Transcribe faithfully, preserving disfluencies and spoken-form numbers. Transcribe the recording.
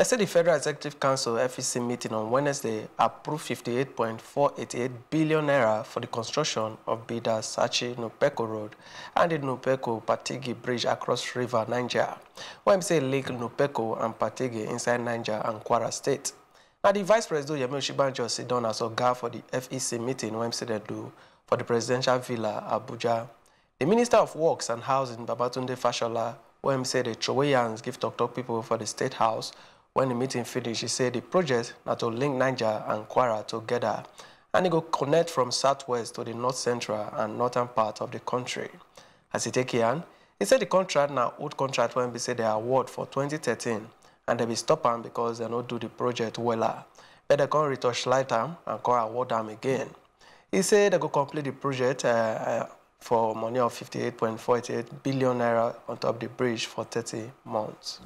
I said the Federal Executive Council F E C meeting on Wednesday approved fifty-eight point four eight eight billion naira for the construction of Bida Sachi Nupeko Road and the Nupeko Patigi Bridge across River Niger, O M C Lake Nupeko and Patigi inside Niger and Kwara State. And the Vice President Yemi Osinbajo sit down as oga for the F E C meeting O M C they do for the Presidential Villa Abuja. The Minister of Works and Housing Babatunde Fashola O M C the Chowyans give talk talk people for the State House. When the meeting finished, he said the project is to link Niger and Kwara together, and it will connect from southwest to the north central and northern part of the country. As he take in, he said the contract now old contract when they say they award for twenty thirteen, and they will stop them because they don't do the project well. But they can retouch light them and can award them again. He said they will complete the project uh, for money of fifty-eight point four eight billion naira on top of the bridge for thirty months.